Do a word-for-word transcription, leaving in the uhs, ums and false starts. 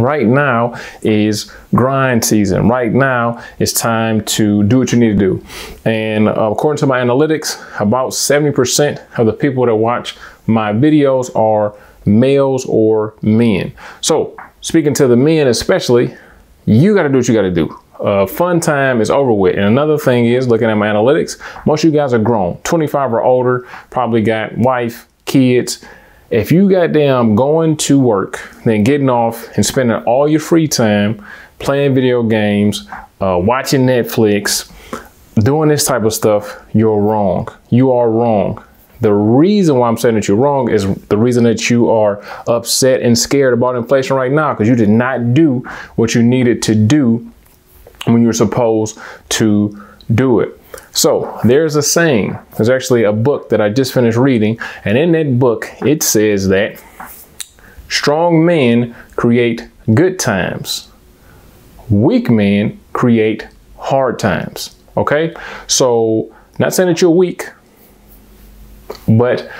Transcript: Right now is grind season. Right now it's time to do what you need to do. And uh, according to my analytics, about seventy percent of the people that watch my videos are males or men. So speaking to the men especially, you got to do what you got to do. Uh, fun time is over with. And another thing is, looking at my analytics, most of you guys are grown, twenty-five or older, probably got wife, kids. If you got them going to work, then getting off and spending all your free time playing video games, uh, watching Netflix, doing this type of stuff, you're wrong. You are wrong. The reason why I'm saying that you're wrong is the reason that you are upset and scared about inflation right now, because you did not do what you needed to do when you were supposed to do it. So there's a saying, there's actually a book that I just finished reading, and in that book it says that strong men create good times, weak men create hard times. Okay, so not saying that you're weak, but